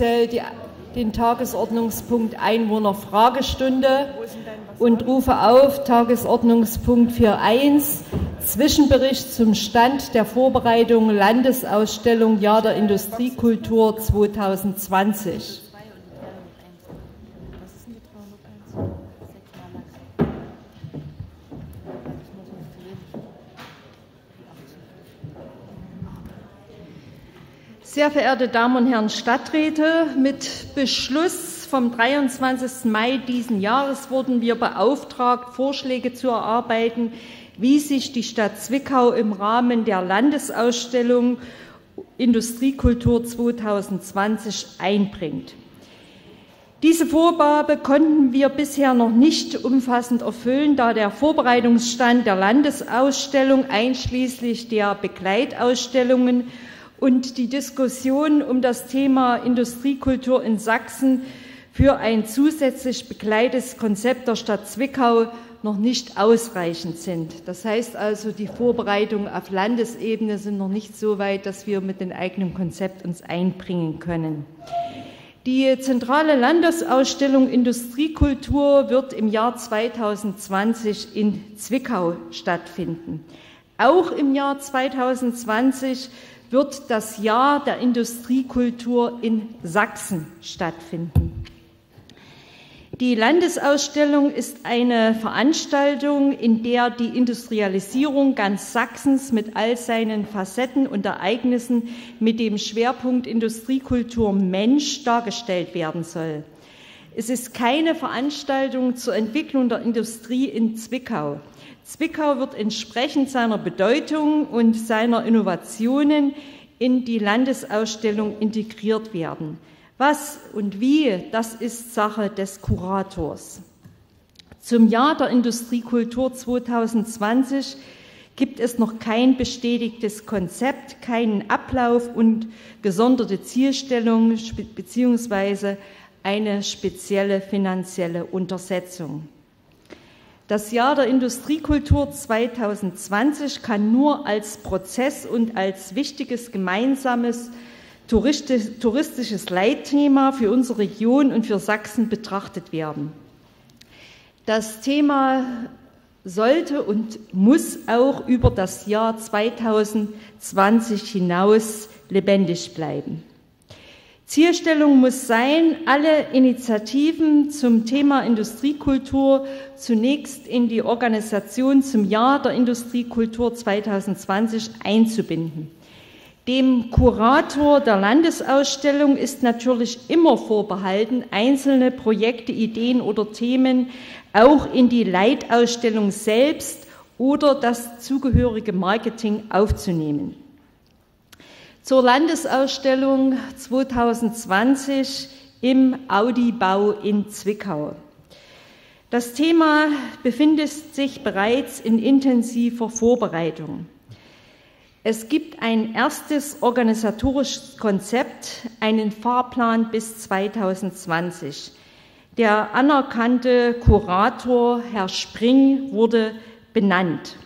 offiziell den Tagesordnungspunkt Einwohnerfragestunde und rufe auf Tagesordnungspunkt 4.1 Zwischenbericht zum Stand der Vorbereitung Landesausstellung Jahr der Industriekultur 2020. Sehr verehrte Damen und Herren Stadträte, mit Beschluss vom 23. Mai diesen Jahres wurden wir beauftragt, Vorschläge zu erarbeiten, wie sich die Stadt Zwickau im Rahmen der Landesausstellung Industriekultur 2020 einbringt. Diese Vorgabe konnten wir bisher noch nicht umfassend erfüllen, da der Vorbereitungsstand der Landesausstellung einschließlich der Begleitausstellungen und die Diskussion um das Thema Industriekultur in Sachsen für ein zusätzlich begleitetes Konzept der Stadt Zwickau noch nicht ausreichend sind. Das heißt also, die Vorbereitungen auf Landesebene sind noch nicht so weit, dass wir mit dem eigenen Konzept uns einbringen können. Die zentrale Landesausstellung Industriekultur wird im Jahr 2020 in Zwickau stattfinden. Auch im Jahr 2020 wird das Jahr der Industriekultur in Sachsen stattfinden. Die Landesausstellung ist eine Veranstaltung, in der die Industrialisierung ganz Sachsens mit all seinen Facetten und Ereignissen mit dem Schwerpunkt Industriekultur Mensch dargestellt werden soll. Es ist keine Veranstaltung zur Entwicklung der Industrie in Zwickau. Zwickau wird entsprechend seiner Bedeutung und seiner Innovationen in die Landesausstellung integriert werden. Was und wie, das ist Sache des Kurators. Zum Jahr der Industriekultur 2020 gibt es noch kein bestätigtes Konzept, keinen Ablauf und gesonderte Zielstellung bzw. eine spezielle finanzielle Untersetzung. Das Jahr der Industriekultur 2020 kann nur als Prozess und als wichtiges gemeinsames touristisches Leitthema für unsere Region und für Sachsen betrachtet werden. Das Thema sollte und muss auch über das Jahr 2020 hinaus lebendig bleiben. Zielstellung muss sein, alle Initiativen zum Thema Industriekultur zunächst in die Organisation zum Jahr der Industriekultur 2020 einzubinden. Dem Kurator der Landesausstellung ist natürlich immer vorbehalten, einzelne Projekte, Ideen oder Themen auch in die Leitausstellung selbst oder das zugehörige Marketing aufzunehmen. Zur Landesausstellung 2020 im Audibau in Zwickau. Das Thema befindet sich bereits in intensiver Vorbereitung. Es gibt ein erstes organisatorisches Konzept, einen Fahrplan bis 2020. Der anerkannte Kurator Herr Spring wurde benannt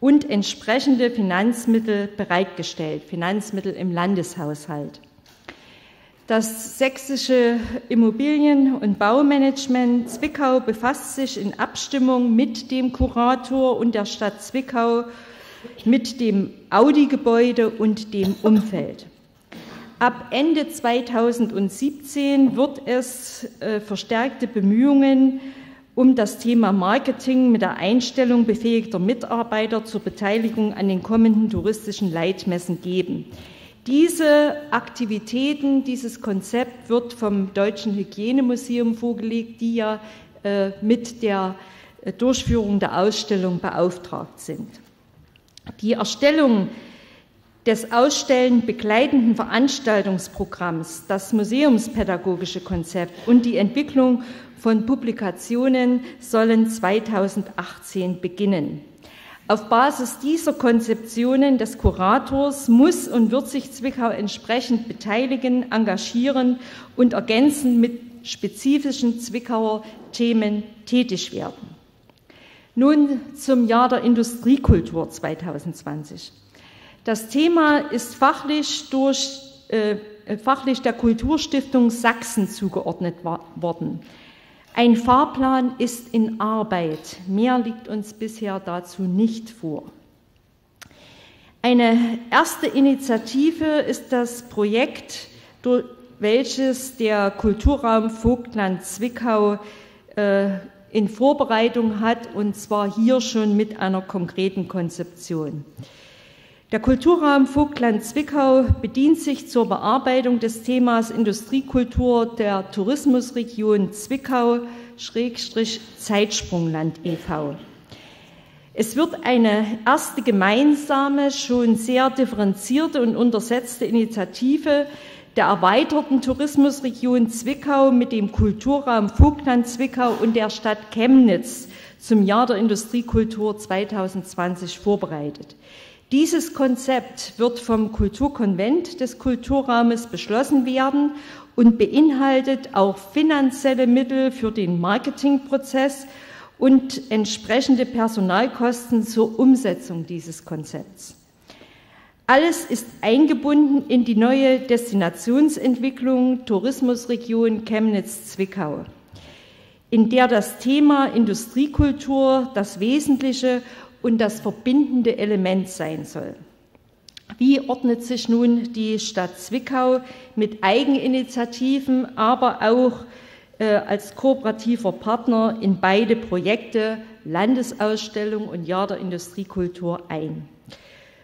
und entsprechende Finanzmittel bereitgestellt, Finanzmittel im Landeshaushalt. Das sächsische Immobilien- und Baumanagement Zwickau befasst sich in Abstimmung mit dem Kurator und der Stadt Zwickau mit dem Audi-Gebäude und dem Umfeld. Ab Ende 2017 wird es verstärkte Bemühungen um das Thema Marketing mit der Einstellung befähigter Mitarbeiter zur Beteiligung an den kommenden touristischen Leitmessen geben. Diese Aktivitäten, dieses Konzept wird vom Deutschen Hygienemuseum vorgelegt, die ja mit der Durchführung der Ausstellung beauftragt sind. Die Erstellung des Ausstellen begleitenden Veranstaltungsprogramms, das museumspädagogische Konzept und die Entwicklung von Publikationen sollen 2018 beginnen. Auf Basis dieser Konzeptionen des Kurators muss und wird sich Zwickau entsprechend beteiligen, engagieren und ergänzend mit spezifischen Zwickauer Themen tätig werden. Nun zum Jahr der Industriekultur 2020. Das Thema ist fachlich durch fachlich der Kulturstiftung Sachsen zugeordnet worden. Ein Fahrplan ist in Arbeit. Mehr liegt uns bisher dazu nicht vor. Eine erste Initiative ist das Projekt, durch welches der Kulturraum Vogtland-Zwickau in Vorbereitung hat, und zwar hier schon mit einer konkreten Konzeption. Der Kulturraum Vogtland-Zwickau bedient sich zur Bearbeitung des Themas Industriekultur der Tourismusregion Zwickau-Zeitsprungland e.V. Es wird eine erste gemeinsame, schon sehr differenzierte und untersetzte Initiative der erweiterten Tourismusregion Zwickau mit dem Kulturraum Vogtland-Zwickau und der Stadt Chemnitz zum Jahr der Industriekultur 2020 vorbereitet. Dieses Konzept wird vom Kulturkonvent des Kulturraumes beschlossen werden und beinhaltet auch finanzielle Mittel für den Marketingprozess und entsprechende Personalkosten zur Umsetzung dieses Konzepts. Alles ist eingebunden in die neue Destinationsentwicklung Tourismusregion Chemnitz-Zwickau, in der das Thema Industriekultur das wesentliche und das verbindende Element sein soll. Wie ordnet sich nun die Stadt Zwickau mit Eigeninitiativen, aber auch als kooperativer Partner in beide Projekte Landesausstellung und Jahr der Industriekultur ein?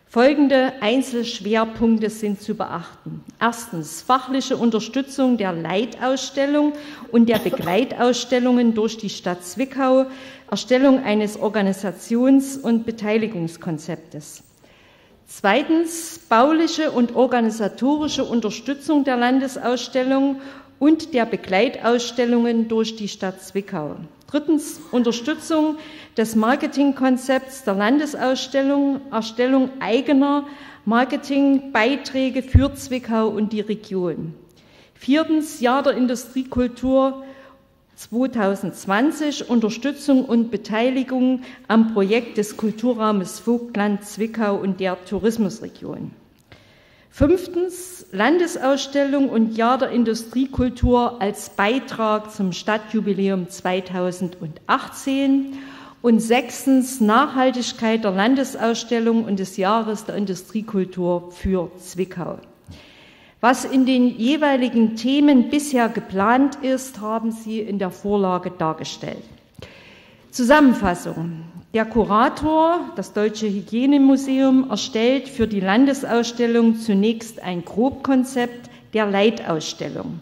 Folgende Einzelschwerpunkte sind zu beachten. Erstens, fachliche Unterstützung der Leitausstellung und der Begleitausstellungen durch die Stadt Zwickau, Erstellung eines Organisations- und Beteiligungskonzeptes. Zweitens, bauliche und organisatorische Unterstützung der Landesausstellung und der Begleitausstellungen durch die Stadt Zwickau. Drittens, Unterstützung des Marketingkonzepts der Landesausstellung, Erstellung eigener Marketingbeiträge für Zwickau und die Region. Viertens, Jahr der Industriekultur 2020, Unterstützung und Beteiligung am Projekt des Kulturraumes Vogtland-Zwickau und der Tourismusregion. Fünftens, Landesausstellung und Jahr der Industriekultur als Beitrag zum Stadtjubiläum 2018. Und sechstens, Nachhaltigkeit der Landesausstellung und des Jahres der Industriekultur für Zwickau. Was in den jeweiligen Themen bisher geplant ist, haben Sie in der Vorlage dargestellt. Zusammenfassung. Der Kurator, das Deutsche Hygienemuseum, erstellt für die Landesausstellung zunächst ein Grobkonzept der Leitausstellung.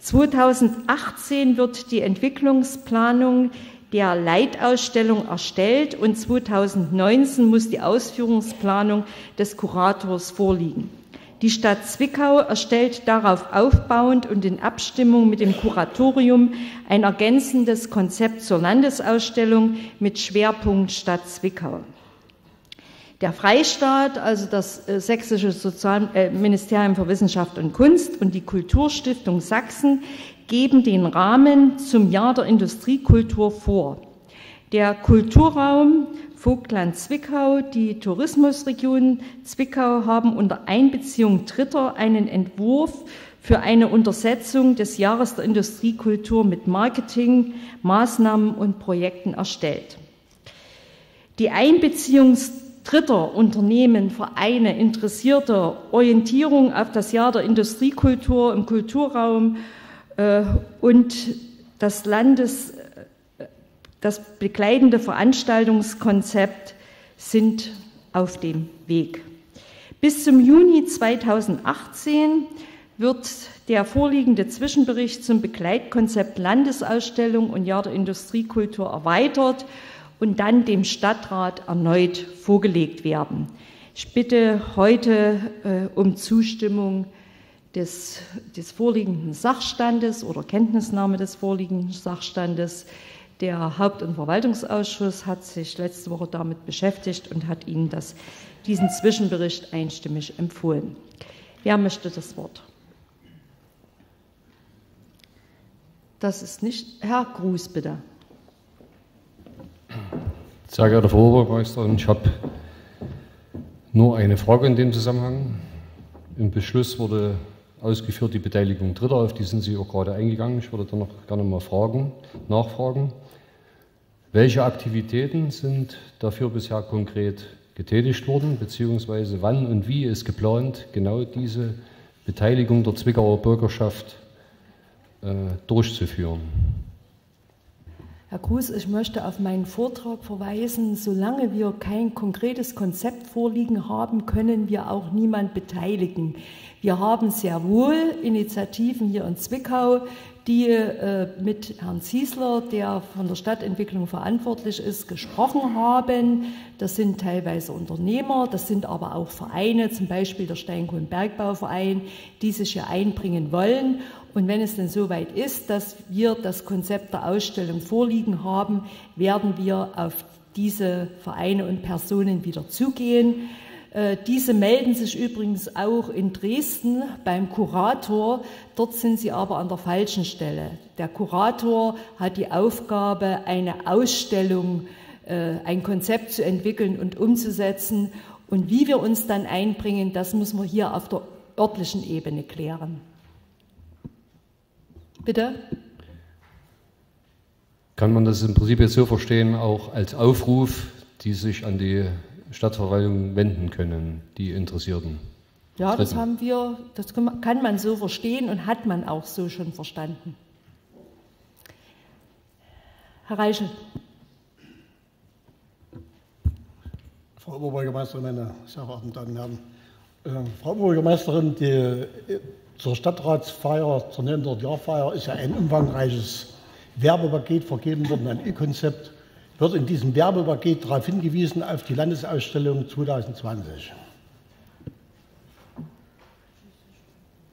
2018 wird die Entwicklungsplanung der Leitausstellung erstellt und 2019 muss die Ausführungsplanung des Kurators vorliegen. Die Stadt Zwickau erstellt darauf aufbauend und in Abstimmung mit dem Kuratorium ein ergänzendes Konzept zur Landesausstellung mit Schwerpunkt Stadt Zwickau. Der Freistaat, also das Sächsische Ministerium für Wissenschaft und Kunst und die Kulturstiftung Sachsen geben den Rahmen zum Jahr der Industriekultur vor. Der Kulturraum Vogtland-Zwickau, die Tourismusregion Zwickau haben unter Einbeziehung Dritter einen Entwurf für eine Untersetzung des Jahres der Industriekultur mit Marketing, Maßnahmen und Projekten erstellt. Die Einbeziehung Dritter, Unternehmen, Vereine, Interessierte, Orientierung auf das Jahr der Industriekultur im Kulturraum und das Das begleitende Veranstaltungskonzept sind auf dem Weg. Bis zum Juni 2018 wird der vorliegende Zwischenbericht zum Begleitkonzept Landesausstellung und Jahr der Industriekultur erweitert und dann dem Stadtrat erneut vorgelegt werden. Ich bitte heute um Zustimmung des vorliegenden Sachstandes oder Kenntnisnahme des vorliegenden Sachstandes. Der Haupt- und Verwaltungsausschuss hat sich letzte Woche damit beschäftigt und hat Ihnen diesen Zwischenbericht einstimmig empfohlen. Wer möchte das Wort? Das ist nicht. Herr Gruß, bitte. Sehr geehrter Frau Oberbürgermeisterin, ich habe nur eine Frage in dem Zusammenhang. Im Beschluss wurde ausgeführt die Beteiligung Dritter, auf die sind Sie auch gerade eingegangen. Ich würde da noch gerne mal nachfragen. Welche Aktivitäten sind dafür bisher konkret getätigt worden, beziehungsweise wann und wie ist geplant, genau diese Beteiligung der Zwickauer Bürgerschaft durchzuführen? Herr Kruse, ich möchte auf meinen Vortrag verweisen. Solange wir kein konkretes Konzept vorliegen haben, können wir auch niemand beteiligen. Wir haben sehr wohl Initiativen hier in Zwickau, die mit Herrn Ziesler, der von der Stadtentwicklung verantwortlich ist, gesprochen haben. Das sind teilweise Unternehmer, das sind aber auch Vereine, zum Beispiel der Steinkohlenbergbauverein, die sich hier einbringen wollen. Und wenn es denn soweit ist, dass wir das Konzept der Ausstellung vorliegen haben, werden wir auf diese Vereine und Personen wieder zugehen. Diese melden sich übrigens auch in Dresden beim Kurator. Dort sind sie aber an der falschen Stelle. Der Kurator hat die Aufgabe, eine Ausstellung, ein Konzept zu entwickeln und umzusetzen. Und wie wir uns dann einbringen, das müssen wir hier auf der örtlichen Ebene klären. Bitte? Kann man das im Prinzip jetzt so verstehen, auch als Aufruf, die sich an die Stadtverwaltung wenden können, die Interessierten? Ja, das haben wir, das kann man so verstehen und hat man auch so schon verstanden. Herr Reichel. Frau Oberbürgermeisterin, meine sehr verehrten Damen und Herren. Frau Oberbürgermeisterin, die zur Stadtratsfeier, zur 900-Jahr-Feier ist ja ein umfangreiches Werbepaket vergeben worden, ein E-Konzept. Wird in diesem Werbepaket darauf hingewiesen, auf die Landesausstellung 2020.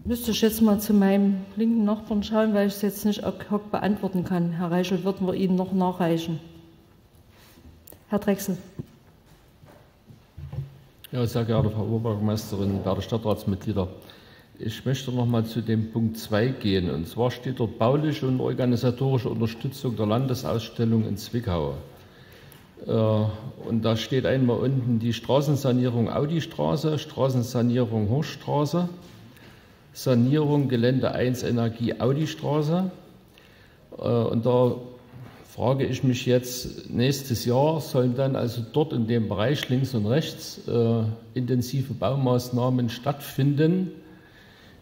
Müsste ich jetzt mal zu meinem linken Nachbarn schauen, weil ich es jetzt nicht ad hoc beantworten kann. Herr Reichel, würden wir Ihnen noch nachreichen. Herr Drechsel. Ja, sehr geehrte Frau Oberbürgermeisterin, werte Stadtratsmitglieder. Ich möchte noch mal zu dem Punkt 2 gehen. Und zwar steht dort bauliche und organisatorische Unterstützung der Landesausstellung in Zwickau. Und da steht einmal unten die Straßensanierung Audistraße, Straßensanierung Horchstraße, Sanierung Gelände 1 Energie Audistraße. Und da frage ich mich jetzt, nächstes Jahr sollen dann also dort in dem Bereich links und rechts intensive Baumaßnahmen stattfinden,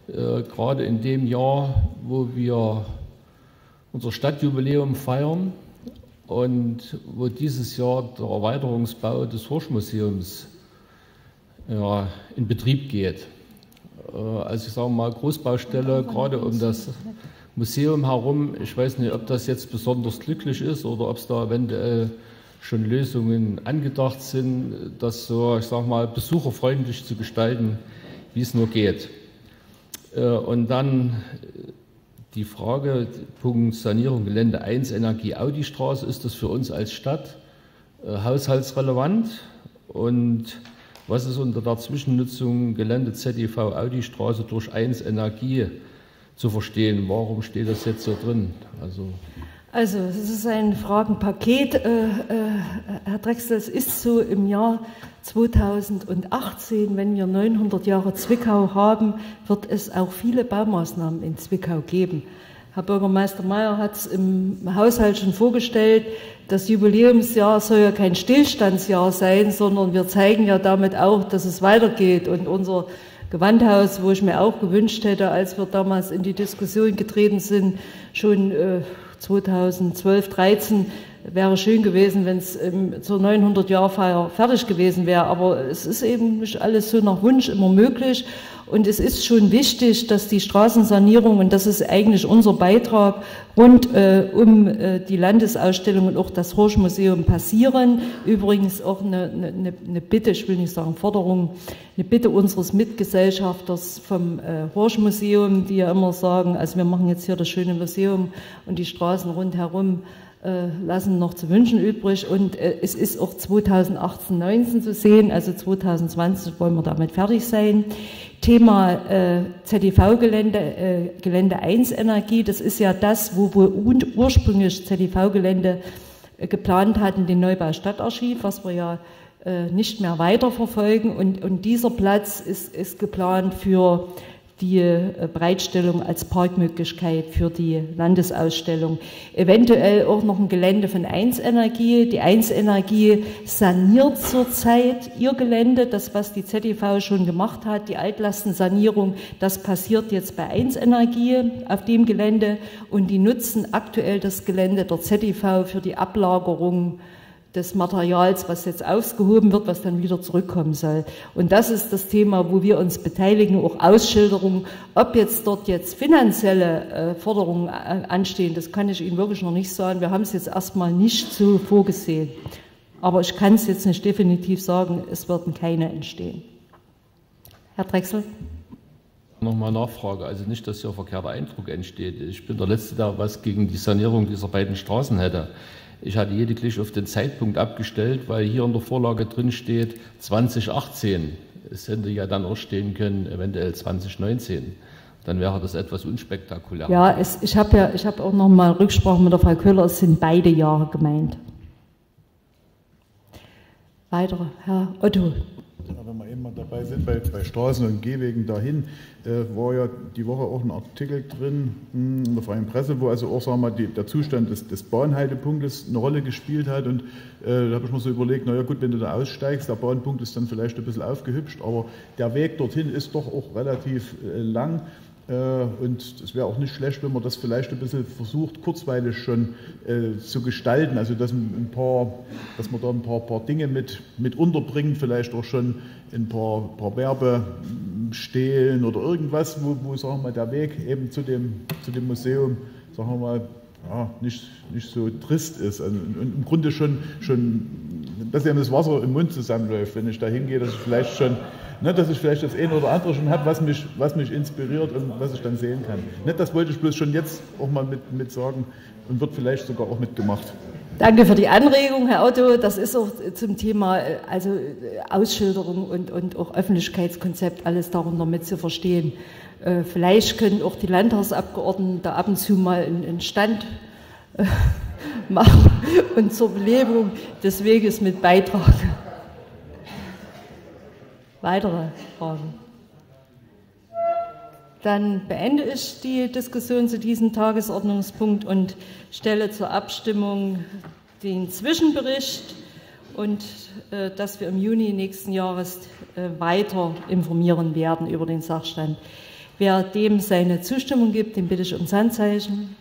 gerade in dem Jahr, wo wir unser Stadtjubiläum feiern und wo dieses Jahr der Erweiterungsbau des Horch-Museums in Betrieb geht. Also ich sage mal Großbaustelle, gerade um das Museum herum. Ich weiß nicht, ob das jetzt besonders glücklich ist oder ob es da eventuell schon Lösungen angedacht sind, das so, ich sage mal, besucherfreundlich zu gestalten, wie es nur geht. Und dann die Frage, Punkt Sanierung Gelände 1, Energie Audistraße, ist das für uns als Stadt haushaltsrelevant? Und was ist unter der Zwischennutzung Gelände ZDV Audistraße durch 1 Energie zu verstehen? Warum steht das jetzt so drin? Also es ist ein Fragenpaket, Herr Drechsel, es ist so im Jahr 2018, wenn wir 900 Jahre Zwickau haben, wird es auch viele Baumaßnahmen in Zwickau geben. Herr Bürgermeister Mayer hat es im Haushalt schon vorgestellt, das Jubiläumsjahr soll ja kein Stillstandsjahr sein, sondern wir zeigen ja damit auch, dass es weitergeht. Und unser Gewandhaus, wo ich mir auch gewünscht hätte, als wir damals in die Diskussion getreten sind, schon 2012, 13 wäre schön gewesen, wenn es zur 900-Jahr-Feier fertig gewesen wäre. Aber es ist eben nicht alles so nach Wunsch immer möglich. Und es ist schon wichtig, dass die Straßensanierung, und das ist eigentlich unser Beitrag, rund die Landesausstellung und auch das Horch-Museum passieren. Übrigens auch eine Bitte, ich will nicht sagen Forderung, eine Bitte unseres Mitgesellschafters vom Horch-Museum, die ja immer sagen, also wir machen jetzt hier das schöne Museum und die Straßen rundherum lassen noch zu wünschen übrig, und es ist auch 2018/19 zu sehen, also 2020 wollen wir damit fertig sein. Thema ZDV-Gelände, Gelände 1 Energie, das ist ja das, wo wir ursprünglich ZDV-Gelände geplant hatten, den Neubau Stadtarchiv, was wir ja nicht mehr weiterverfolgen, und dieser Platz ist geplant für die Bereitstellung als Parkmöglichkeit für die Landesausstellung. Eventuell auch noch ein Gelände von eins Energie. Die eins Energie saniert zurzeit ihr Gelände, das was die ZTV schon gemacht hat, die Altlastensanierung, das passiert jetzt bei eins Energie auf dem Gelände und die nutzen aktuell das Gelände der ZTV für die Ablagerung des Materials, was jetzt ausgehoben wird, was dann wieder zurückkommen soll. Und das ist das Thema, wo wir uns beteiligen, auch Ausschilderungen. Ob jetzt dort jetzt finanzielle Forderungen anstehen, das kann ich Ihnen wirklich noch nicht sagen. Wir haben es jetzt erstmal nicht so vorgesehen. Aber ich kann es jetzt nicht definitiv sagen, es werden keine entstehen. Herr Drechsel? Nochmal Nachfrage, also nicht, dass hier ein verkehrter Eindruck entsteht. Ich bin der Letzte, der was gegen die Sanierung dieser beiden Straßen hätte. Ich hatte lediglich auf den Zeitpunkt abgestellt, weil hier in der Vorlage drin steht 2018. Es hätte ja dann auch stehen können, eventuell 2019. Dann wäre das etwas unspektakulär. Ja, ich hab auch nochmal Rücksprache mit der Frau Köhler. Es sind beide Jahre gemeint. Weitere, Herr Otto. Ja, wenn wir eben mal dabei sind, bei Straßen und Gehwegen dahin, war ja die Woche auch ein Artikel drin in der Freien Presse, wo also auch sagen wir mal, der Zustand des Bahnhaltepunktes eine Rolle gespielt hat. Und da habe ich mir so überlegt, naja gut, wenn du da aussteigst, der Bahnpunkt ist dann vielleicht ein bisschen aufgehübscht, aber der Weg dorthin ist doch auch relativ lang. Und es wäre auch nicht schlecht, wenn man das vielleicht ein bisschen versucht, kurzweilig schon zu gestalten, also dass man da ein paar Dinge mit unterbringt, vielleicht auch schon ein paar Werbestelen oder irgendwas, wo sagen wir mal, der Weg eben zu dem Museum, sagen wir mal, ja, nicht so trist ist. Also, im Grunde schon, dass eben das Wasser im Mund zusammenläuft, wenn ich da hingehe, dass ich vielleicht schon... Ne, dass ich vielleicht das eine oder andere schon habe, was mich inspiriert und was ich dann sehen kann. Ne, das wollte ich bloß schon jetzt auch mal mit sagen und wird vielleicht sogar auch mitgemacht. Danke für die Anregung, Herr Otto. Das ist auch zum Thema also Ausschilderung und auch Öffentlichkeitskonzept, alles darunter mit zu verstehen. Vielleicht können auch die Landtagsabgeordneten da ab und zu mal einen Stand machen und zur Belebung des Weges mit beitragen. Weitere Fragen? Dann beende ich die Diskussion zu diesem Tagesordnungspunkt und stelle zur Abstimmung den Zwischenbericht und dass wir im Juni nächsten Jahres weiter informieren werden über den Sachstand. Wer dem seine Zustimmung gibt, den bitte ich ums Handzeichen.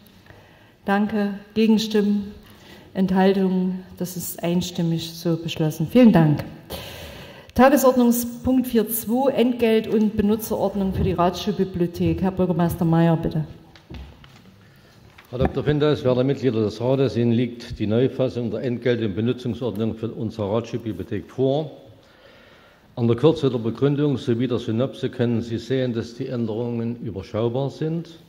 Danke. Gegenstimmen, Enthaltungen, das ist einstimmig so beschlossen. Vielen Dank. Tagesordnungspunkt 4.2, Entgelt und Benutzerordnung für die Ratsschulbibliothek. Herr Bürgermeister Mayer, bitte. Herr Dr. Finders, werte Mitglieder des Rates, Ihnen liegt die Neufassung der Entgelt- und Benutzungsordnung für unsere Ratsschulbibliothek vor. An der Kürze der Begründung sowie der Synopse können Sie sehen, dass die Änderungen überschaubar sind.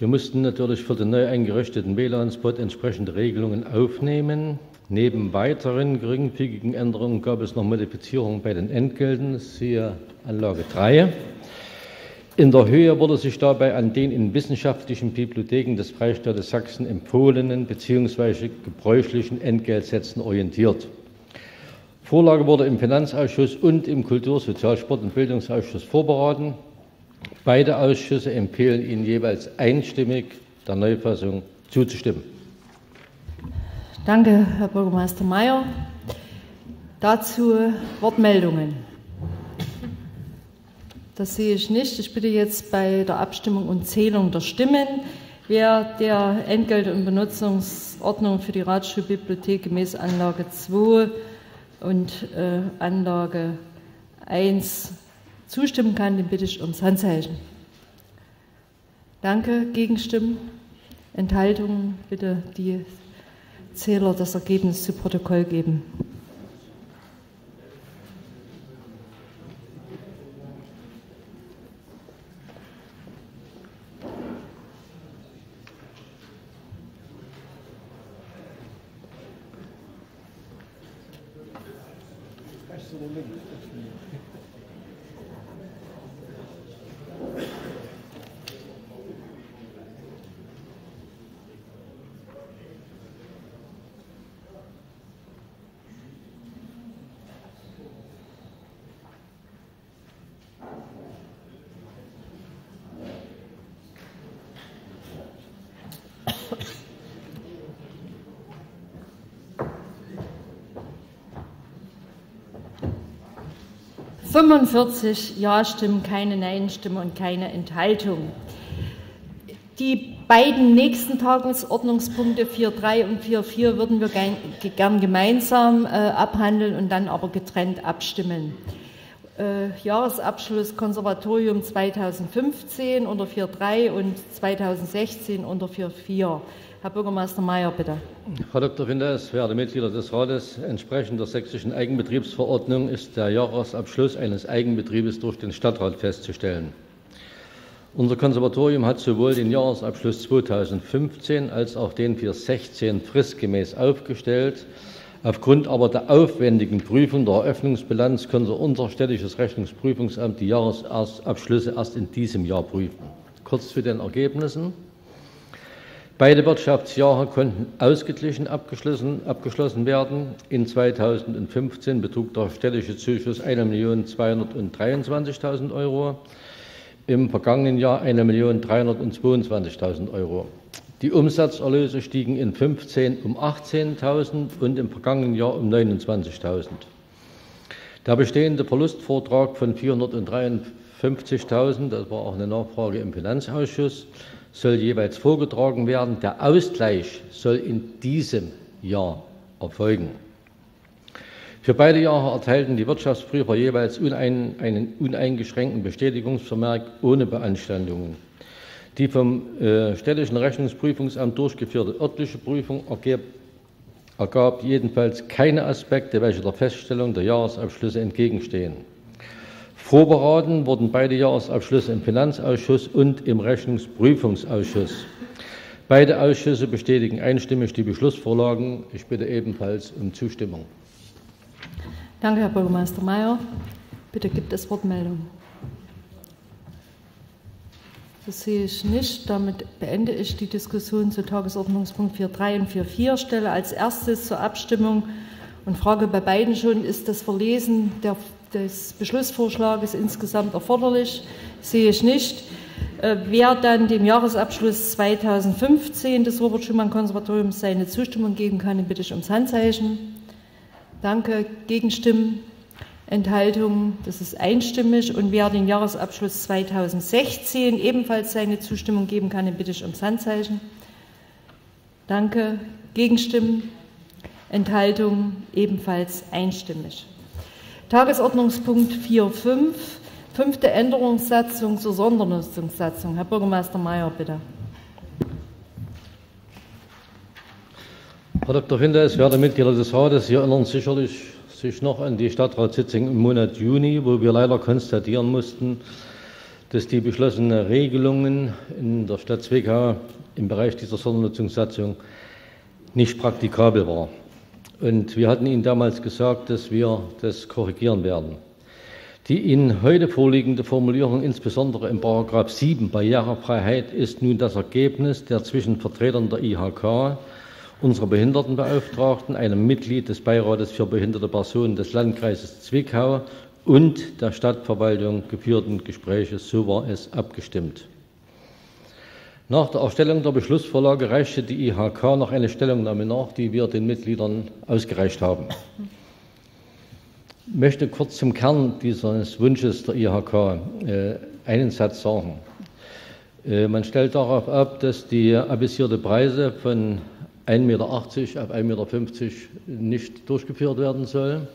Wir mussten natürlich für den neu eingerichteten WLAN-Spot entsprechende Regelungen aufnehmen. Neben weiteren geringfügigen Änderungen gab es noch Modifizierungen bei den Entgelten, siehe Anlage 3. In der Höhe wurde sich dabei an den in wissenschaftlichen Bibliotheken des Freistaates Sachsen empfohlenen bzw. gebräuchlichen Entgeltsätzen orientiert. Vorlage wurde im Finanzausschuss und im Kultur-, Sozial-, Sport- und Bildungsausschuss vorberaten. Beide Ausschüsse empfehlen Ihnen jeweils einstimmig, der Neufassung zuzustimmen. Danke, Herr Bürgermeister Mayer. Dazu Wortmeldungen. Das sehe ich nicht. Ich bitte jetzt bei der Abstimmung und Zählung der Stimmen. Wer der Entgelt- und Benutzungsordnung für die Ratsschulbibliothek gemäß Anlage 2 und Anlage 1 zustimmen kann, den bitte ich ums Handzeichen. Danke. Gegenstimmen, Enthaltungen, bitte die Zähler das Ergebnis zu Protokoll geben. 45 Ja-Stimmen, keine Nein-Stimmen und keine Enthaltung. Die beiden nächsten Tagesordnungspunkte 4.3 und 4.4 würden wir gern gemeinsam abhandeln und dann aber getrennt abstimmen. Jahresabschluss Konservatorium 2015 unter 4.3 und 2016 unter 4.4. Herr Bürgermeister Mayer, bitte. Frau Dr. Winters, verehrte Mitglieder des Rates, entsprechend der sächsischen Eigenbetriebsverordnung ist der Jahresabschluss eines Eigenbetriebes durch den Stadtrat festzustellen. Unser Konservatorium hat sowohl den Jahresabschluss 2015 als auch den für 2016 fristgemäß aufgestellt. Aufgrund aber der aufwendigen Prüfung der Eröffnungsbilanz konnte unser städtisches Rechnungsprüfungsamt die Jahresabschlüsse erst in diesem Jahr prüfen. Kurz zu den Ergebnissen. Beide Wirtschaftsjahre konnten ausgeglichen abgeschlossen werden. In 2015 betrug der städtische Zuschuss 1.223.000 Euro. Im vergangenen Jahr 1.322.000 Euro. Die Umsatzerlöse stiegen in 2015 um 18.000 und im vergangenen Jahr um 29.000. Der bestehende Verlustvortrag von 453.000, das war auch eine Nachfrage im Finanzausschuss, soll jeweils vorgetragen werden. Der Ausgleich soll in diesem Jahr erfolgen. Für beide Jahre erteilten die Wirtschaftsprüfer jeweils einen uneingeschränkten Bestätigungsvermerk ohne Beanstandungen. Die vom städtischen Rechnungsprüfungsamt durchgeführte örtliche Prüfung ergab jedenfalls keine Aspekte, welche der Feststellung der Jahresabschlüsse entgegenstehen. Vorberaten wurden beide Jahresabschlüsse im Finanzausschuss und im Rechnungsprüfungsausschuss. Beide Ausschüsse bestätigen einstimmig die Beschlussvorlagen. Ich bitte ebenfalls um Zustimmung. Danke, Herr Bürgermeister Mayer. Bitte gibt es Wortmeldungen. Das sehe ich nicht. Damit beende ich die Diskussion zu Tagesordnungspunkt 4.3 und 4.4. Stelle als erstes zur Abstimmung und frage bei beiden schon, ist das Verlesen des Beschlussvorschlages insgesamt erforderlich? Sehe ich nicht. Wer dann dem Jahresabschluss 2015 des Robert-Schumann-Konservatoriums seine Zustimmung geben kann, den bitte ich ums Handzeichen. Danke. Gegenstimmen? Enthaltungen? Das ist einstimmig. Und wer den Jahresabschluss 2016 ebenfalls seine Zustimmung geben kann, den bitte ich ums Handzeichen. Danke. Gegenstimmen? Enthaltungen? Ebenfalls einstimmig. Tagesordnungspunkt 4.5, fünfte Änderungssatzung zur Sondernutzungssatzung. Herr Bürgermeister Mayer, bitte. Herr Dr. Winters, werte Mitglieder des Rates, Sie erinnern sicherlich sich noch an die Stadtratssitzung im Monat Juni, wo wir leider konstatieren mussten, dass die beschlossenen Regelungen in der Stadt Zwickau im Bereich dieser Sondernutzungssatzung nicht praktikabel waren. Und wir hatten Ihnen damals gesagt, dass wir das korrigieren werden. Die Ihnen heute vorliegende Formulierung, insbesondere im § 7 Barrierefreiheit, ist nun das Ergebnis der zwischen Vertretern der IHK, unserer Behindertenbeauftragten, einem Mitglied des Beirates für behinderte Personen des Landkreises Zwickau und der Stadtverwaltung geführten Gespräche. So war es abgestimmt. Nach der Erstellung der Beschlussvorlage reichte die IHK noch eine Stellungnahme nach, die wir den Mitgliedern ausgereicht haben. Ich möchte kurz zum Kern dieses Wunsches der IHK einen Satz sagen. Man stellt darauf ab, dass die avisierte Preise von 1,80 Meter auf 1,50 Meter nicht durchgeführt werden soll,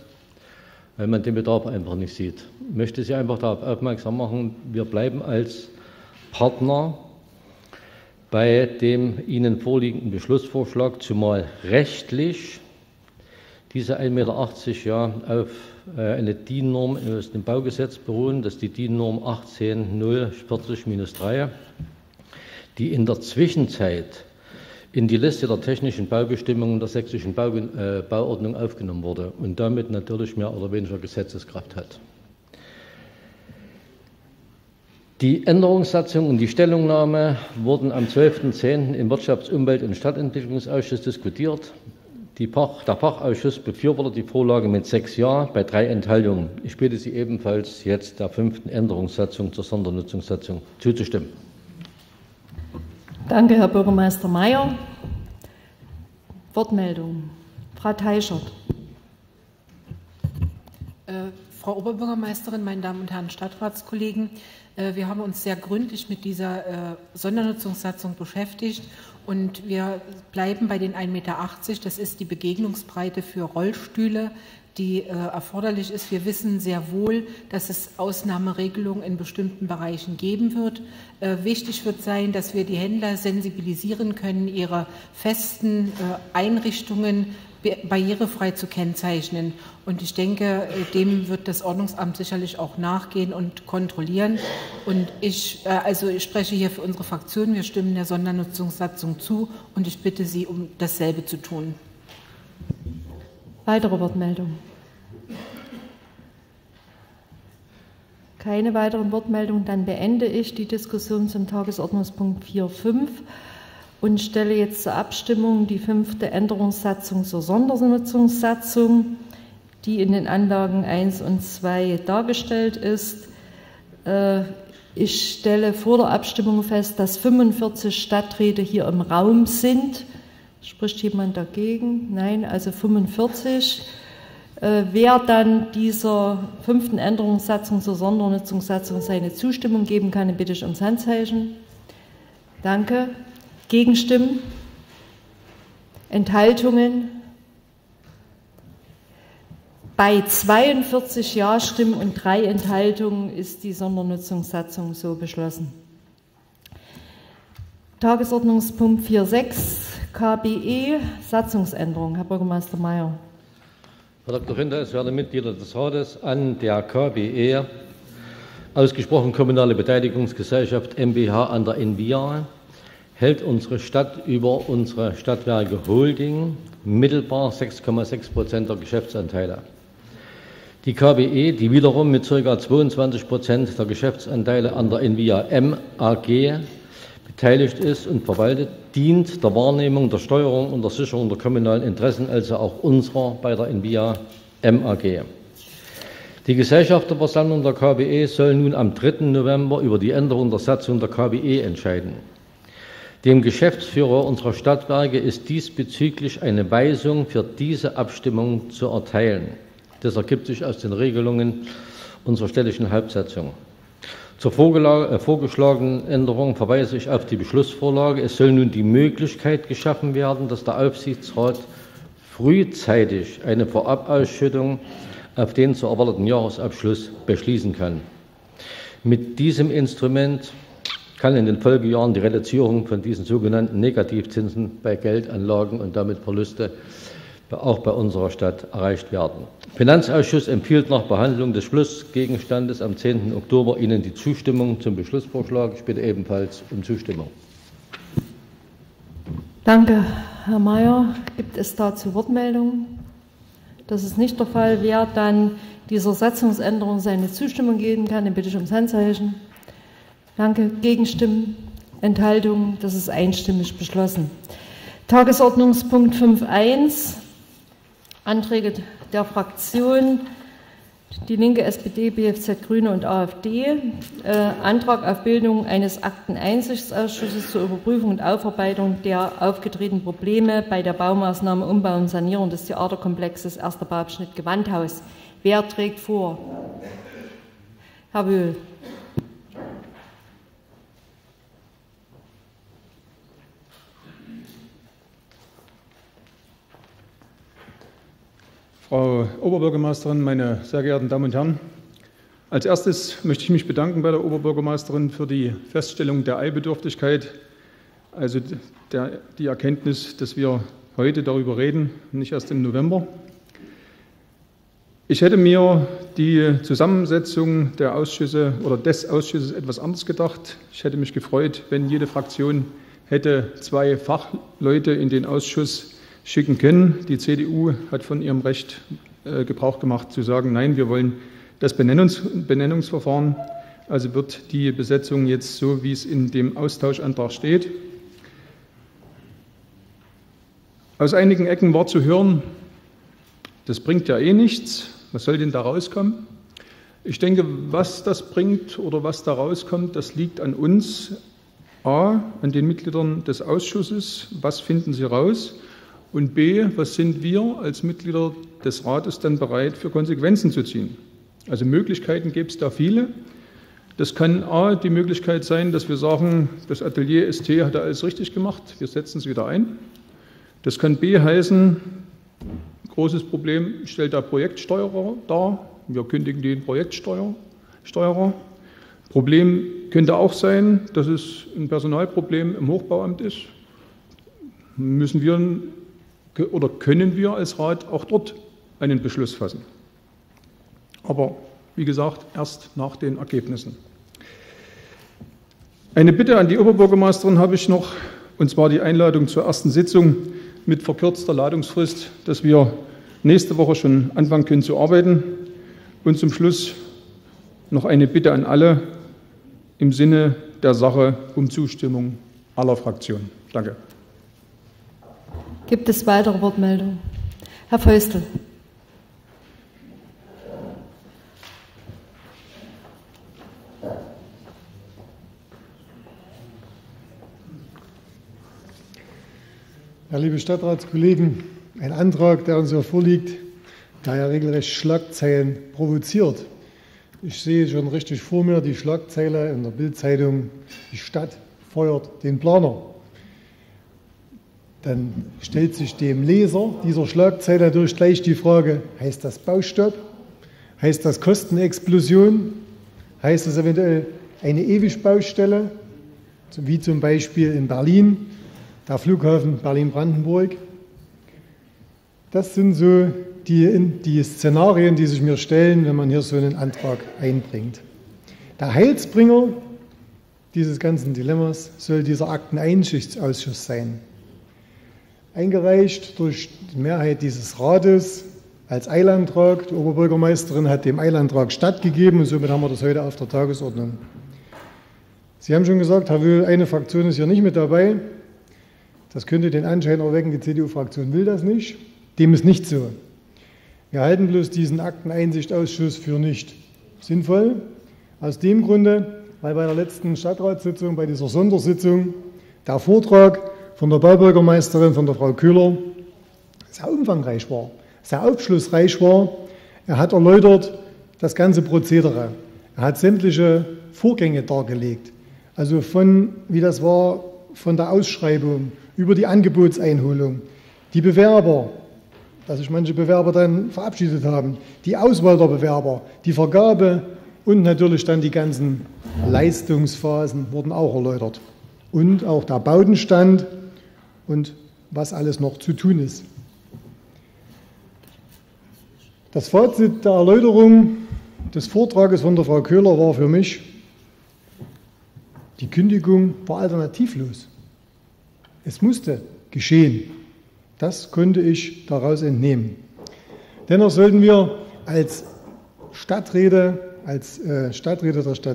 weil man den Bedarf einfach nicht sieht. Ich möchte Sie einfach darauf aufmerksam machen, wir bleiben als Partner bei dem Ihnen vorliegenden Beschlussvorschlag, zumal rechtlich diese 1,80 Meter ja auf eine DIN-Norm aus dem Baugesetz beruhen, das ist die DIN-Norm 18040-3, die in der Zwischenzeit in die Liste der technischen Baubestimmungen der sächsischen Bauordnung aufgenommen wurde und damit natürlich mehr oder weniger Gesetzeskraft hat. Die Änderungssatzung und die Stellungnahme wurden am 12.10. im Wirtschafts-, Umwelt- und Stadtentwicklungsausschuss diskutiert. Der Fachausschuss befürwortet die Vorlage mit 6 Ja bei 3 Enthaltungen. Ich bitte Sie ebenfalls jetzt der fünften Änderungssatzung zur Sondernutzungssatzung zuzustimmen. Danke, Herr Bürgermeister Mayer. Wortmeldung. Frau Teichert. Frau Oberbürgermeisterin, meine Damen und Herren Stadtratskollegen, wir haben uns sehr gründlich mit dieser Sondernutzungssatzung beschäftigt und wir bleiben bei den 1,80 Meter. Das ist die Begegnungsbreite für Rollstühle, die erforderlich ist. Wir wissen sehr wohl, dass es Ausnahmeregelungen in bestimmten Bereichen geben wird. Wichtig wird sein, dass wir die Händler sensibilisieren können, ihre festen Einrichtungen barrierefrei zu kennzeichnen. Und ich denke, dem wird das Ordnungsamt sicherlich auch nachgehen und kontrollieren. Und ich spreche hier für unsere Fraktion. Wir stimmen der Sondernutzungssatzung zu und ich bitte Sie, um dasselbe zu tun. Weitere Wortmeldungen? Keine weiteren Wortmeldungen. Dann beende ich die Diskussion zum Tagesordnungspunkt 4.5 und stelle jetzt zur Abstimmung die 5. Änderungssatzung zur Sondernutzungssatzung, die in den Anlagen 1 und 2 dargestellt ist. Ich stelle vor der Abstimmung fest, dass 45 Stadträte hier im Raum sind. Spricht jemand dagegen? Nein, also 45. Wer dann dieser 5. Änderungssatzung zur Sondernutzungssatzung seine Zustimmung geben kann, bitte ich ums Handzeichen. Danke. Gegenstimmen? Enthaltungen? Bei 42 Ja-Stimmen und 3 Enthaltungen ist die Sondernutzungssatzung so beschlossen. Tagesordnungspunkt 4.6, KBE, Satzungsänderung. Herr Bürgermeister Mayer. Frau Dr. Rinder, es werden Mitglieder des Rates an der KBE, ausgesprochen Kommunale Beteiligungsgesellschaft MBH an der envia, hält unsere Stadt über unsere Stadtwerke Holding mittelbar 6,6% der Geschäftsanteile. Die KBE, die wiederum mit ca. 22% der Geschäftsanteile an der envia M AG beteiligt ist und verwaltet, dient der Wahrnehmung, der Steuerung und der Sicherung der kommunalen Interessen, also auch unserer bei der envia M AG. Die Gesellschafterversammlung der KBE soll nun am 3. November über die Änderung der Satzung der KBE entscheiden. Dem Geschäftsführer unserer Stadtwerke ist diesbezüglich eine Weisung für diese Abstimmung zu erteilen. Das ergibt sich aus den Regelungen unserer städtischen Hauptsatzung. Zur vorgeschlagenen Änderung verweise ich auf die Beschlussvorlage. Es soll nun die Möglichkeit geschaffen werden, dass der Aufsichtsrat frühzeitig eine Vorabausschüttung auf den zu erwarteten Jahresabschluss beschließen kann. Mit diesem Instrument kann in den Folgejahren die Reduzierung von diesen sogenannten Negativzinsen bei Geldanlagen und damit Verluste auch bei unserer Stadt erreicht werden. Der Finanzausschuss empfiehlt nach Behandlung des Schlussgegenstandes am 10. Oktober Ihnen die Zustimmung zum Beschlussvorschlag. Ich bitte ebenfalls um Zustimmung. Danke, Herr Mayer. Gibt es dazu Wortmeldungen? Das ist nicht der Fall. Wer dann dieser Satzungsänderung seine Zustimmung geben kann, dann bitte ich ums Handzeichen. Danke. Gegenstimmen? Enthaltungen? Das ist einstimmig beschlossen. Tagesordnungspunkt 5.1, Anträge der Fraktionen Die Linke, SPD, BFZ, Grüne und AfD. Antrag auf Bildung eines Akteneinsichtsausschusses zur Überprüfung und Aufarbeitung der aufgetretenen Probleme bei der Baumaßnahme Umbau und Sanierung des Theaterkomplexes 1. Bauabschnitt Gewandhaus. Wer trägt vor? Herr Wöhl. Frau Oberbürgermeisterin, meine sehr geehrten Damen und Herren, als erstes möchte ich mich bedanken bei der Oberbürgermeisterin für die Feststellung der Eilbedürftigkeit, also die Erkenntnis, dass wir heute darüber reden, nicht erst im November. Ich hätte mir die Zusammensetzung der Ausschüsse oder des Ausschusses etwas anders gedacht. Ich hätte mich gefreut, wenn jede Fraktion hätte 2 Fachleute in den Ausschuss schicken können. Die CDU hat von ihrem Recht Gebrauch gemacht, zu sagen, nein, wir wollen das Benennungsverfahren. Also wird die Besetzung jetzt so, wie es in dem Austauschantrag steht. Aus einigen Ecken war zu hören, das bringt ja eh nichts. Was soll denn da rauskommen? Ich denke, was das bringt oder was da rauskommt, das liegt an uns, a, an den Mitgliedern des Ausschusses. Was finden sie raus? Und b, was sind wir als Mitglieder des Rates dann bereit, für Konsequenzen zu ziehen? Also Möglichkeiten gibt es da viele. Das kann A, die Möglichkeit sein, dass wir sagen, das Atelier ST hat da alles richtig gemacht, wir setzen es wieder ein. Das kann B heißen, großes Problem, stellt da Projektsteuerer dar, wir kündigen den Projektsteuerer. Problem könnte auch sein, dass es ein Personalproblem im Hochbauamt ist. Müssen wir oder können wir als Rat auch dort einen Beschluss fassen. Aber wie gesagt, erst nach den Ergebnissen. Eine Bitte an die Oberbürgermeisterin habe ich noch, und zwar die Einladung zur ersten Sitzung mit verkürzter Ladungsfrist, dass wir nächste Woche schon anfangen können zu arbeiten. Und zum Schluss noch eine Bitte an alle im Sinne der Sache um Zustimmung aller Fraktionen. Danke. Gibt es weitere Wortmeldungen? Herr Feustel. Ja, liebe Stadtratskollegen, ein Antrag, der uns hier vorliegt, der ja regelrecht Schlagzeilen provoziert. Ich sehe schon richtig vor mir die Schlagzeile in der Bild-Zeitung: Die Stadt feuert den Planer. Dann stellt sich dem Leser dieser Schlagzeile natürlich gleich die Frage, heißt das Baustopp? Heißt das Kostenexplosion? Heißt das eventuell eine Ewigbaustelle? Wie zum Beispiel in Berlin, der Flughafen Berlin-Brandenburg. Das sind so die Szenarien, die sich mir stellen, wenn man hier so einen Antrag einbringt. Der Heilsbringer dieses ganzen Dilemmas soll dieser Akteneinschichtsausschuss sein. Eingereicht durch die Mehrheit dieses Rates als Eilantrag. Die Oberbürgermeisterin hat dem Eilantrag stattgegeben und somit haben wir das heute auf der Tagesordnung. Sie haben schon gesagt, Herr Wöhl, eine Fraktion ist hier nicht mit dabei. Das könnte den Anschein erwecken, die CDU-Fraktion will das nicht. Dem ist nicht so. Wir halten bloß diesen Akteneinsichtausschuss für nicht sinnvoll. Aus dem Grunde, weil bei der letzten Stadtratssitzung, bei dieser Sondersitzung, der Vortrag von der Baubürgermeisterin, von der Frau Köhler, sehr umfangreich war, sehr aufschlussreich war. Er hat erläutert das ganze Prozedere. Er hat sämtliche Vorgänge dargelegt. Also von, wie das war, von der Ausschreibung über die Angebotseinholung, die Bewerber, dass sich manche Bewerber dann verabschiedet haben, die Auswahl der Bewerber, die Vergabe und natürlich dann die ganzen Leistungsphasen wurden auch erläutert. Und auch der Bautenstand und was alles noch zu tun ist. Das Fazit der Erläuterung des Vortrages von der Frau Köhler war für mich, die Kündigung war alternativlos. Es musste geschehen. Das konnte ich daraus entnehmen. Dennoch sollten wir als Stadträte, der Stadt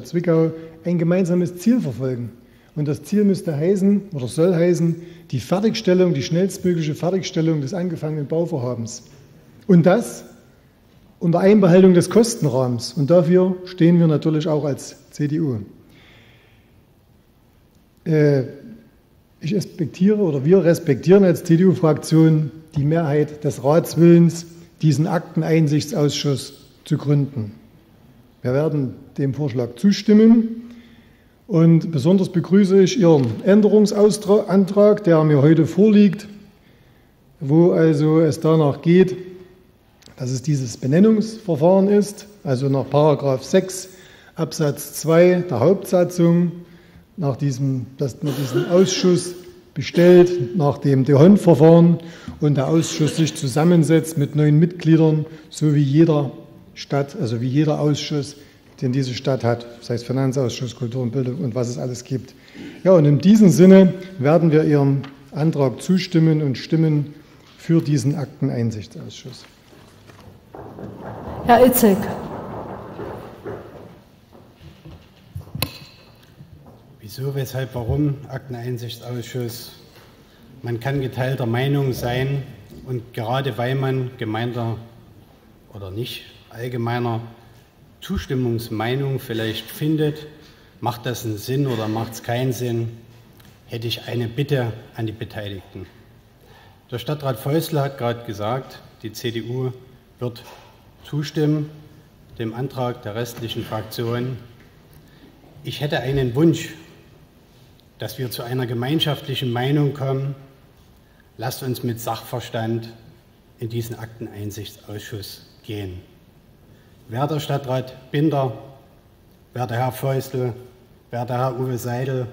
Zwickau, ein gemeinsames Ziel verfolgen. Und das Ziel müsste heißen, oder soll heißen, die Fertigstellung, die schnellstmögliche Fertigstellung des angefangenen Bauvorhabens. Und das unter Einbehaltung des Kostenrahmens. Und dafür stehen wir natürlich auch als CDU. Ich respektiere oder wir respektieren als CDU-Fraktion die Mehrheit des Ratswillens, diesen Akteneinsichtsausschuss zu gründen. Wir werden dem Vorschlag zustimmen und besonders begrüße ich Ihren Änderungsantrag, der mir heute vorliegt, wo also es danach geht, dass es dieses Benennungsverfahren ist, also nach § 6 Absatz 2 der Hauptsatzung, dass man diesen Ausschuss bestellt nach dem De-Hond-Verfahren und der Ausschuss sich zusammensetzt mit 9 Mitgliedern, so wie jeder Ausschuss, den diese Stadt hat, sei es Finanzausschuss, Kultur und Bildung und was es alles gibt. Ja, und in diesem Sinne werden wir Ihrem Antrag zustimmen und stimmen für diesen Akteneinsichtsausschuss. Herr Itzek. Wieso, weshalb, warum? Akteneinsichtsausschuss. Man kann geteilter Meinung sein und gerade weil man gemeinter oder nicht allgemeiner Zustimmungsmeinung vielleicht findet, macht das einen Sinn oder macht es keinen Sinn, hätte ich eine Bitte an die Beteiligten. Der Stadtrat Feustel hat gerade gesagt, die CDU wird zustimmen. dem Antrag der restlichen Fraktionen. Ich hätte einen Wunsch, dass wir zu einer gemeinschaftlichen Meinung kommen. Lasst uns mit Sachverstand in diesen Akteneinsichtsausschuss gehen. Werter Stadtrat Binder, werter Herr Feustel, werter Herr Uwe Seidel,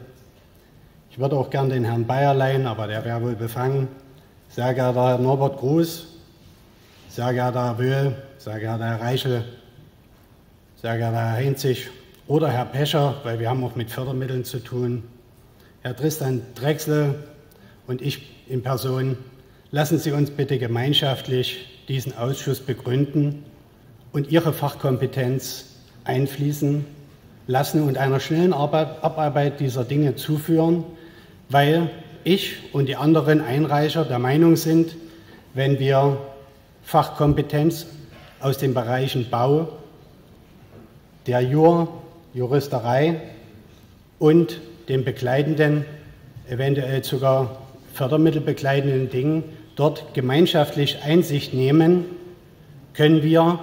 ich würde auch gern den Herrn Bayerlein, aber der wäre wohl befangen, sehr geehrter Herr Norbert Gruß, sehr geehrter Herr Wöhl, sehr geehrter Herr Reichel, sehr geehrter Herr Heinzig oder Herr Pescher, weil wir haben auch mit Fördermitteln zu tun, Herr Tristan Drechsel und ich in Person, lassen Sie uns bitte gemeinschaftlich diesen Ausschuss begründen und Ihre Fachkompetenz einfließen lassen und einer schnellen Abarbeit dieser Dinge zuführen, weil ich und die anderen Einreicher der Meinung sind, wenn wir Fachkompetenz aus den Bereichen Bau, der Juristerei und den begleitenden, eventuell sogar fördermittelbegleitenden Dingen dort gemeinschaftlich Einsicht nehmen, können wir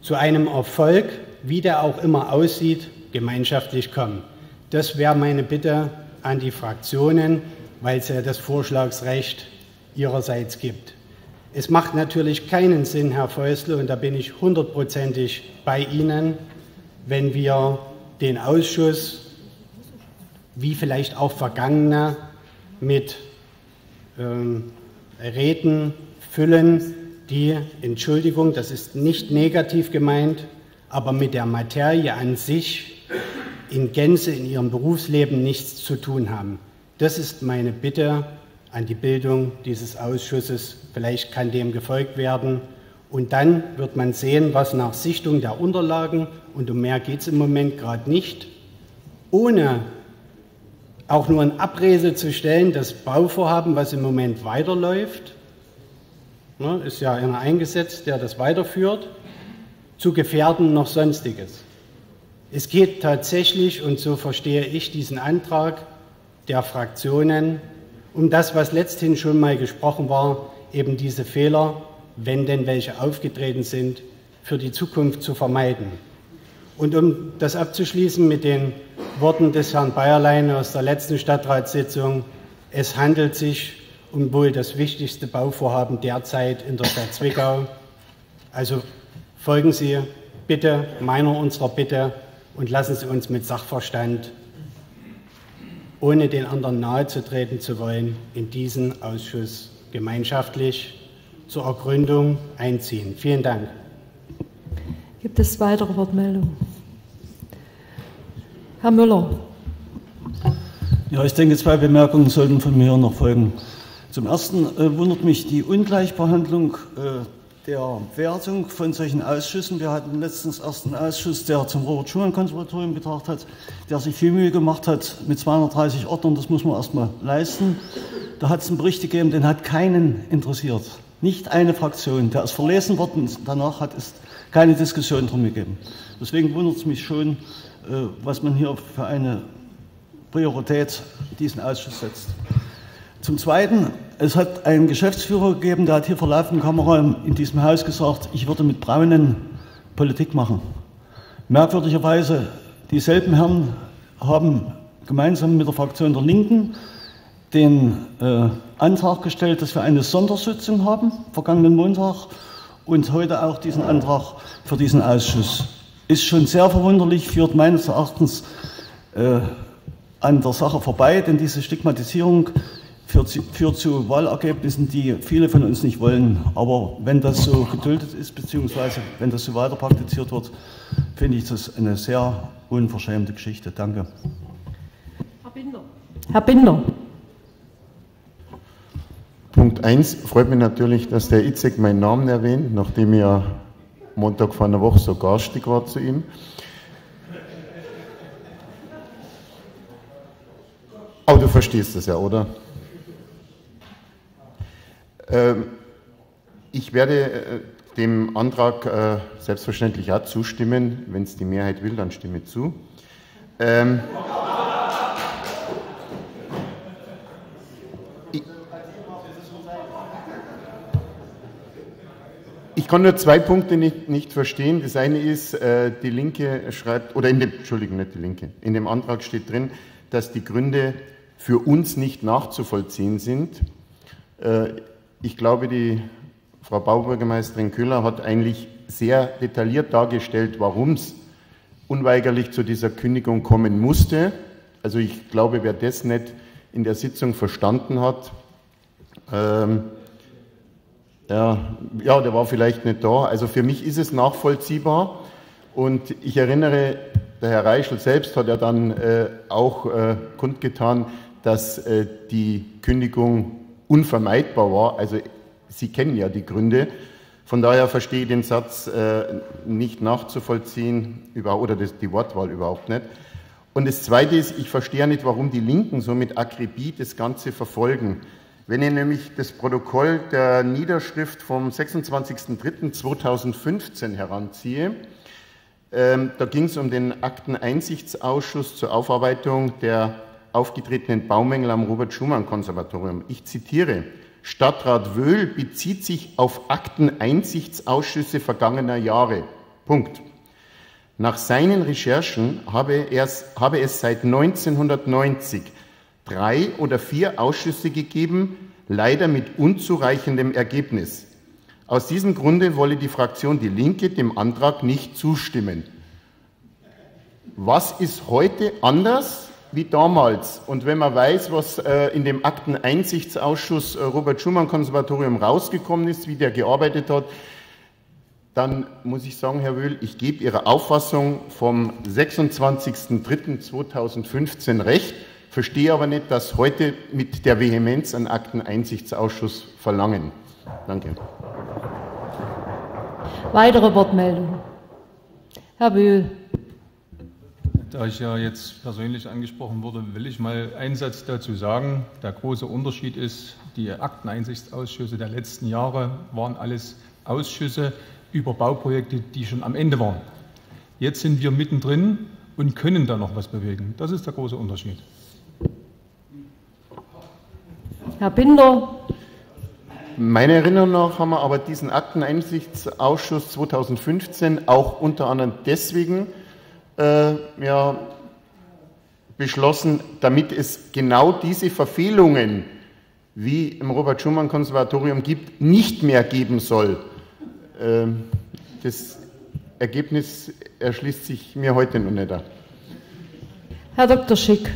zu einem Erfolg, wie der auch immer aussieht, gemeinschaftlich kommen. Das wäre meine Bitte an die Fraktionen, weil es ja das Vorschlagsrecht ihrerseits gibt. Es macht natürlich keinen Sinn, Herr Feustel, und da bin ich hundertprozentig bei Ihnen, wenn wir den Ausschuss, wie vielleicht auch vergangene, mit Reden füllen, die, Entschuldigung, das ist nicht negativ gemeint, aber mit der Materie an sich in Gänze in ihrem Berufsleben nichts zu tun haben. Das ist meine Bitte an die Bildung dieses Ausschusses. Vielleicht kann dem gefolgt werden. Und dann wird man sehen, was nach Sichtung der Unterlagen, und um mehr geht es im Moment gerade nicht, ohne auch nur in Abrede zu stellen, das Bauvorhaben, was im Moment weiterläuft, ne, ist ja einer eingesetzt, der das weiterführt, zu gefährden noch Sonstiges. Es geht tatsächlich, und so verstehe ich diesen Antrag der Fraktionen, um das, was letzthin schon mal gesprochen war, eben diese Fehler, wenn denn welche aufgetreten sind, für die Zukunft zu vermeiden. Und um das abzuschließen mit den Worten des Herrn Bayerlein aus der letzten Stadtratssitzung, es handelt sich um wohl das wichtigste Bauvorhaben derzeit in der Stadt Zwickau. Also folgen Sie bitte unserer Bitte und lassen Sie uns mit Sachverstand, ohne den anderen nahe zu treten zu wollen, in diesen Ausschuss gemeinschaftlich zur Ergründung einziehen. Vielen Dank. Gibt es weitere Wortmeldungen? Herr Müller. Ja, ich denke, zwei Bemerkungen sollten von mir noch folgen. Zum Ersten wundert mich die Ungleichbehandlung der Wertung von solchen Ausschüssen. Wir hatten letztens erst einen Ausschuss, der zum Robert-Schumann-Konservatorium betrachtet hat, der sich viel Mühe gemacht hat mit 230 Ordnern. Das muss man erst mal leisten. Da hat es einen Bericht gegeben, den hat keinen interessiert. Nicht eine Fraktion. Der ist verlesen worden, danach hat es keine Diskussion drum gegeben. Deswegen wundert es mich schon, was man hier für eine Priorität diesen Ausschuss setzt. Zum Zweiten, es hat einen Geschäftsführer gegeben, der hat hier vor laufenden Kamera in diesem Haus gesagt, ich würde mit Braunen Politik machen. Merkwürdigerweise, dieselben Herren haben gemeinsam mit der Fraktion der Linken den Antrag gestellt, dass wir eine Sondersitzung haben, vergangenen Montag, und heute auch diesen Antrag für diesen Ausschuss. Ist schon sehr verwunderlich, führt meines Erachtens an der Sache vorbei, denn diese Stigmatisierung führt zu Wahlergebnissen, die viele von uns nicht wollen. Aber wenn das so geduldet ist, beziehungsweise wenn das so weiter praktiziert wird, finde ich das eine sehr unverschämte Geschichte. Danke. Herr Binder. Herr Binder. Punkt 1, freut mich natürlich, dass der Itzek meinen Namen erwähnt, nachdem ich Montag vor einer Woche so garstig war zu ihm. Aber du verstehst das ja, oder? Ich werde dem Antrag selbstverständlich auch zustimmen. Wenn es die Mehrheit will, dann stimme ich zu. Ich kann nur zwei Punkte nicht verstehen. Das eine ist, die Linke schreibt, oder in dem, Entschuldigung, nicht die Linke, in dem Antrag steht drin, dass die Gründe für uns nicht nachzuvollziehen sind. Ich glaube, die Frau Baubürgermeisterin Köhler hat eigentlich sehr detailliert dargestellt, warum es unweigerlich zu dieser Kündigung kommen musste. Also ich glaube, wer das nicht in der Sitzung verstanden hat, der war vielleicht nicht da. Also für mich ist es nachvollziehbar und ich erinnere, der Herr Reischl selbst hat ja dann auch kundgetan, dass die Kündigung unvermeidbar war. Also Sie kennen ja die Gründe. Von daher verstehe ich den Satz nicht nachzuvollziehen oder die Wortwahl überhaupt nicht. Und das Zweite ist, ich verstehe nicht, warum die Linken so mit Akribie das Ganze verfolgen. Wenn ihr nämlich das Protokoll der Niederschrift vom 26.03.2015 heranziehe, da ging es um den Akteneinsichtsausschuss zur Aufarbeitung der aufgetretenen Baumängel am Robert-Schumann-Konservatorium. Ich zitiere: Stadtrat Wöhl bezieht sich auf Akteneinsichtssausschüsse vergangener Jahre. Punkt. Nach seinen Recherchen habe es seit 1990 3 oder 4 Ausschüsse gegeben, leider mit unzureichendem Ergebnis. Aus diesem Grunde wolle die Fraktion Die Linke dem Antrag nicht zustimmen. Was ist heute anders wie damals? Und wenn man weiß, was in dem Akteneinsichtsausschuss Robert-Schumann-Konservatorium rausgekommen ist, wie der gearbeitet hat, dann muss ich sagen, Herr Wöhl, ich gebe Ihrer Auffassung vom 26.03.2015 recht, verstehe aber nicht, dass heute mit der Vehemenz einen Akteneinsichtsausschuss verlangen. Danke. Weitere Wortmeldungen. Herr Wöhl. Da ich ja jetzt persönlich angesprochen wurde, will ich mal einen Satz dazu sagen. Der große Unterschied ist, die Akteneinsichtssausschüsse der letzten Jahre waren alles Ausschüsse über Bauprojekte, die schon am Ende waren. Jetzt sind wir mittendrin und können da noch was bewegen. Das ist der große Unterschied. Herr Binder. Meiner Erinnerung nach haben wir aber diesen Akteneinsichtsausschuss 2015 auch unter anderem deswegen beschlossen, damit es genau diese Verfehlungen, wie im Robert-Schumann-Konservatorium gibt, nicht mehr geben soll. Das Ergebnis erschließt sich mir heute noch nicht. Herr Dr. Schick.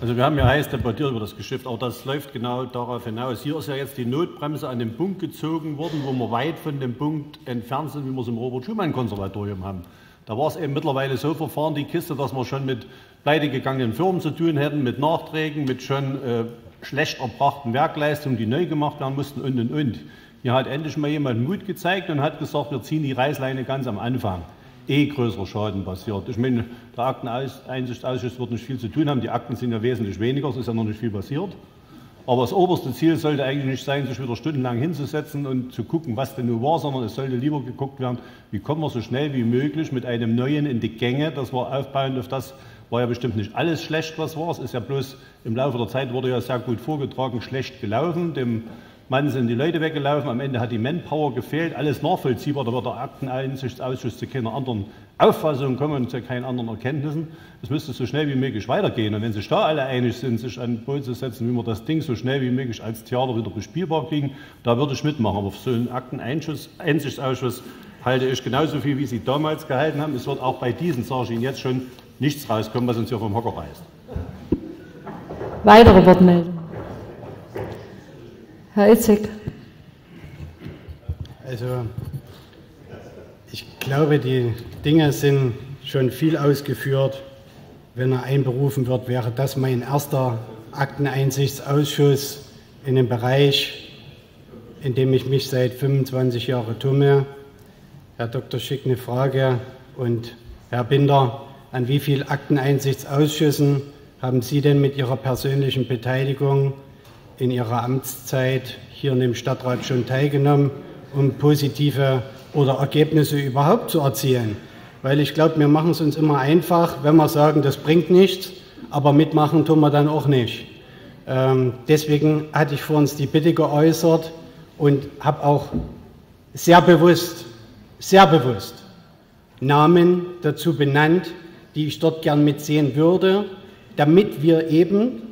Also wir haben ja heiß debattiert über das Geschäft, aber das läuft genau darauf hinaus. Hier ist ja jetzt die Notbremse an den Punkt gezogen worden, wo wir weit von dem Punkt entfernt sind, wie wir es im Robert-Schumann-Konservatorium haben. Da war es eben mittlerweile so verfahren, die Kiste, dass wir schon mit pleitegegangenen Firmen zu tun hätten, mit Nachträgen, mit schon schlecht erbrachten Werkleistungen, die neu gemacht werden mussten und. Hier hat endlich mal jemand Mut gezeigt und hat gesagt, wir ziehen die Reißleine ganz am Anfang. Größerer Schaden passiert. Ich meine, der Akteneinsichtsausschuss wird nicht viel zu tun haben, die Akten sind ja wesentlich weniger, es ist ja noch nicht viel passiert. Aber das oberste Ziel sollte eigentlich nicht sein, sich wieder stundenlang hinzusetzen und zu gucken, was denn nun war, sondern es sollte lieber geguckt werden, wie kommen wir so schnell wie möglich mit einem Neuen in die Gänge, das war aufbauend auf das, war ja bestimmt nicht alles schlecht, was war. Es ist ja bloß, im Laufe der Zeit wurde ja sehr gut vorgetragen, schlecht gelaufen, dem Mann sind die Leute weggelaufen, am Ende hat die Manpower gefehlt, alles nachvollziehbar, da wird der Akteneinsichtsausschuss zu keiner anderen Auffassung kommen und zu keinen anderen Erkenntnissen. Es müsste so schnell wie möglich weitergehen. Und wenn sich da alle einig sind, sich an den Boden zu setzen, wie wir das Ding so schnell wie möglich als Theater wieder bespielbar kriegen, da würde ich mitmachen. Aber für so einen Akteneinsichtsausschuss halte ich genauso viel, wie Sie damals gehalten haben. Es wird auch bei diesen, sage ich Ihnen jetzt schon, nichts rauskommen, was uns hier vom Hocker reißt. Weitere Wortmeldungen. Herr Itzig. Also, ich glaube, die Dinge sind schon viel ausgeführt. Wenn er einberufen wird, wäre das mein erster Akteneinsichtsausschuss in dem Bereich, in dem ich mich seit 25 Jahren tummle. Herr Dr. Schick, eine Frage. Und Herr Binder, an wie vielen Akteneinsichtsausschüssen haben Sie denn mit Ihrer persönlichen Beteiligung in Ihrer Amtszeit hier in dem Stadtrat schon teilgenommen, um positive oder Ergebnisse überhaupt zu erzielen? Weil ich glaube, wir machen es uns immer einfach, wenn wir sagen, das bringt nichts, aber mitmachen tun wir dann auch nicht. Deswegen hatte ich vor uns die Bitte geäußert und habe auch sehr bewusst Namen dazu benannt, die ich dort gern mitsehen würde, damit wir eben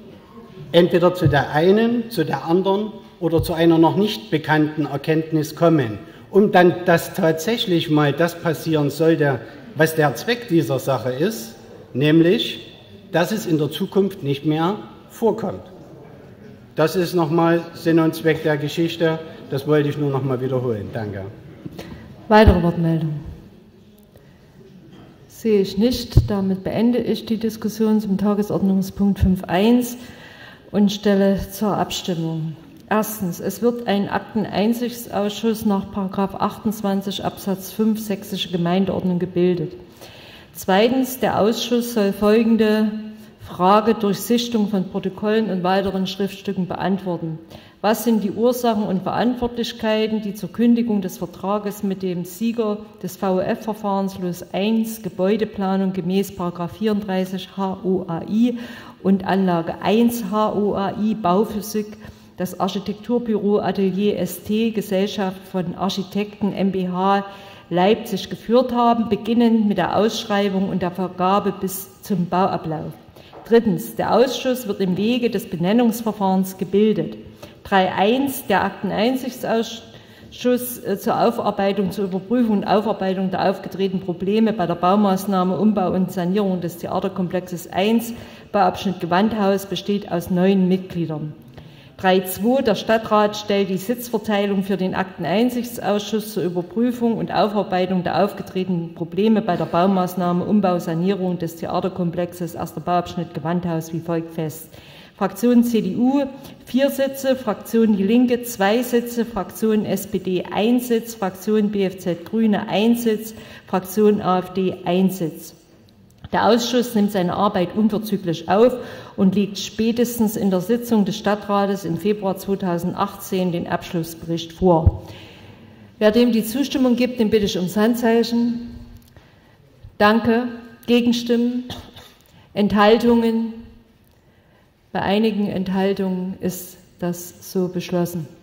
entweder zu der einen, zu der anderen oder zu einer noch nicht bekannten Erkenntnis kommen, um dann, dass tatsächlich mal das passieren sollte, was der Zweck dieser Sache ist, nämlich, dass es in der Zukunft nicht mehr vorkommt. Das ist nochmal Sinn und Zweck der Geschichte. Das wollte ich nur nochmal wiederholen. Danke. Weitere Wortmeldungen? Sehe ich nicht. Damit beende ich die Diskussion zum Tagesordnungspunkt 5.1 und stelle zur Abstimmung. Erstens, es wird ein Akteneinsichtsausschuss nach § 28 Absatz 5 Sächsische Gemeindeordnung gebildet. Zweitens, der Ausschuss soll folgende Frage durch Sichtung von Protokollen und weiteren Schriftstücken beantworten. Was sind die Ursachen und Verantwortlichkeiten, die zur Kündigung des Vertrages mit dem Sieger des VOF-Verfahrens Los 1 Gebäudeplanung gemäß § 34 HOAI und Anlage 1 HOAI Bauphysik das Architekturbüro Atelier ST, Gesellschaft von Architekten MBH Leipzig geführt haben, beginnend mit der Ausschreibung und der Vergabe bis zum Bauablauf. Drittens, der Ausschuss wird im Wege des Benennungsverfahrens gebildet. 3.1, der Akteneinsichtsausschuss zur Überprüfung und Aufarbeitung der aufgetretenen Probleme bei der Baumaßnahme Umbau und Sanierung des Theaterkomplexes 1, Bauabschnitt Gewandhaus, besteht aus 9 Mitgliedern. 3.2. Der Stadtrat stellt die Sitzverteilung für den Akteneinsichtsausschuss zur Überprüfung und Aufarbeitung der aufgetretenen Probleme bei der Baumaßnahme Umbau, Sanierung des Theaterkomplexes 1. Bauabschnitt Gewandhaus wie folgt fest. Fraktion CDU 4 Sitze, Fraktion Die Linke 2 Sitze, Fraktion SPD 1 Sitz, Fraktion BFZ Grüne 1 Sitz, Fraktion AfD 1 Sitz. Der Ausschuss nimmt seine Arbeit unverzüglich auf und legt spätestens in der Sitzung des Stadtrates im Februar 2018 den Abschlussbericht vor. Wer dem die Zustimmung gibt, den bitte ich ums Handzeichen. Danke. Gegenstimmen? Enthaltungen? Bei einigen Enthaltungen ist das so beschlossen.